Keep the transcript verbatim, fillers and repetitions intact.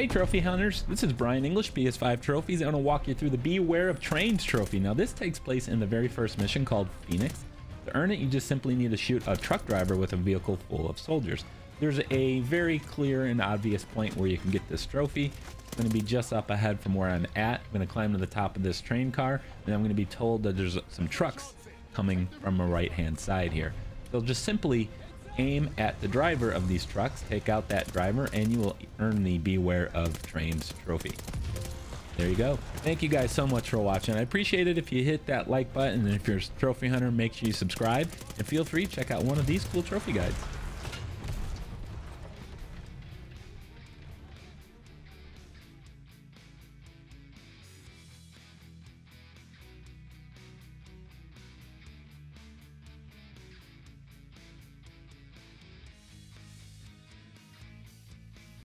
Hey trophy hunters, this is Brian English, P S five Trophies. I'm going to walk you through the Beware of Trains trophy. Now this takes place in the very first mission called Phoenix. To earn it, you just simply need to shoot a truck driver with a vehicle full of soldiers. There's a very clear and obvious point where you can get this trophy. It's going to be just up ahead from where I'm at. I'm going to climb to the top of this train car, and I'm going to be told that there's some trucks coming from the right-hand side here. They'll just simply aim at the driver of these trucks, take out that driver, and you will earn the Beware of Trains trophy. There you go. Thank you guys so much for watching. I appreciate it if you hit that like button, and if you're a trophy hunter, make sure you subscribe, and feel free to check out one of these cool trophy guides.